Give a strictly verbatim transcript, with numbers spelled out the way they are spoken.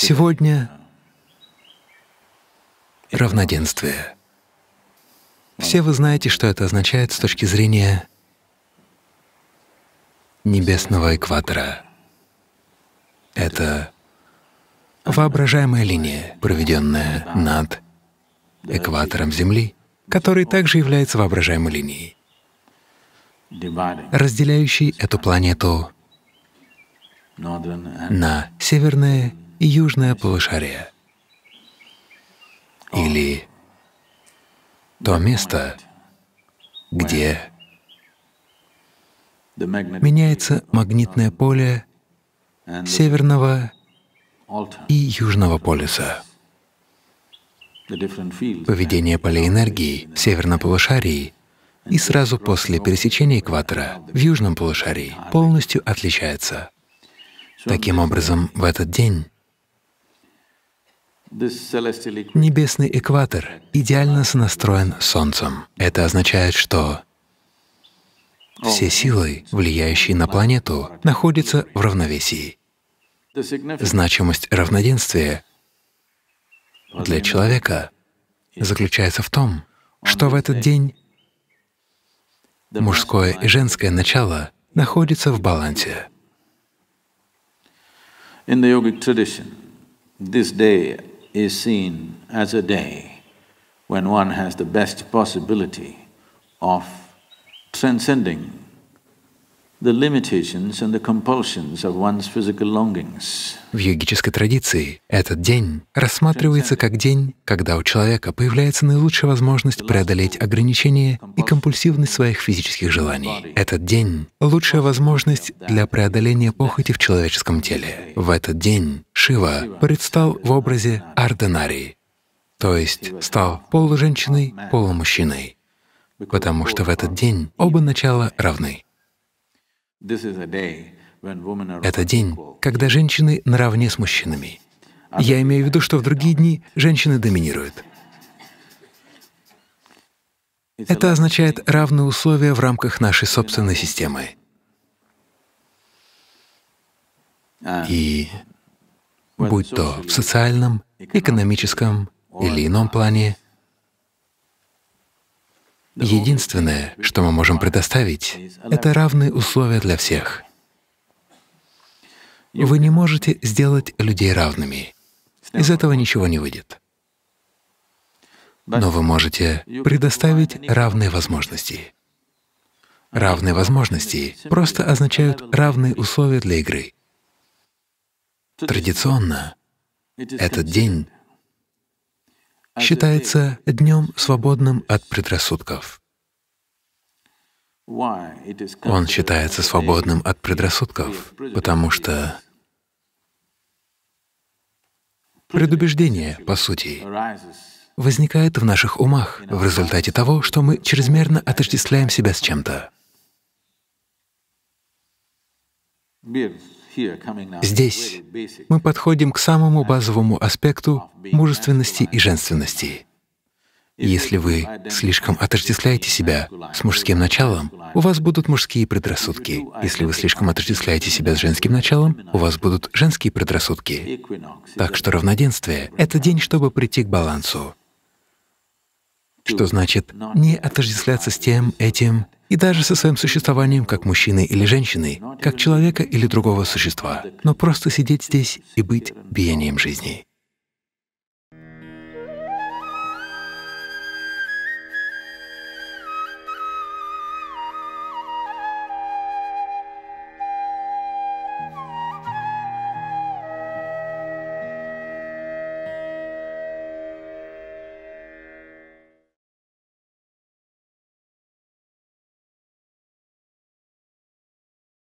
Сегодня равноденствие. Все вы знаете, что это означает с точки зрения небесного экватора. Это воображаемая линия, проведенная над экватором Земли, который также является воображаемой линией, разделяющей эту планету на северное и южное полушария, или то место, где меняется магнитное поле северного и южного полюса. Поведение полей энергии в северном полушарии и сразу после пересечения экватора в южном полушарии полностью отличается. Таким образом, в этот день небесный экватор идеально сонастроен с Солнцем. Это означает, что все силы, влияющие на планету, находятся в равновесии. Значимость равноденствия для человека заключается в том, что в этот день мужское и женское начало находятся в балансе. Is seen as a day when one has the best possibility of transcending the limitations and the compulsions of one's physical longings. В йогической традиции этот день рассматривается как день, когда у человека появляется наилучшая возможность преодолеть ограничения и компульсивность своих физических желаний. Этот день — лучшая возможность для преодоления похоти в человеческом теле. В этот день Шива предстал в образе Ардханари, то есть стал полуженщиной, полумужчиной, потому что в этот день оба начала равны. Это день, когда женщины наравне с мужчинами. Я имею в виду, что в другие дни женщины доминируют. Это означает равные условия в рамках нашей собственной системы. И будь то в социальном, экономическом или ином плане, единственное, что мы можем предоставить, — это равные условия для всех. Вы не можете сделать людей равными. Из этого ничего не выйдет. Но вы можете предоставить равные возможности. Равные возможности просто означают равные условия для игры. Традиционно этот день считается днем, свободным от предрассудков. Он считается свободным от предрассудков, потому что предубеждение, по сути, возникает в наших умах в результате того, что мы чрезмерно отождествляем себя с чем-то. Здесь мы подходим к самому базовому аспекту мужественности и женственности. Если вы слишком отождествляете себя с мужским началом, у вас будут мужские предрассудки. Если вы слишком отождествляете себя с женским началом, у вас будут женские предрассудки. Так что равноденствие — это день, чтобы прийти к балансу. Что значит не отождествляться с тем, этим, и даже со своим существованием как мужчины или женщины, как человека или другого существа, но просто сидеть здесь и быть биением жизни.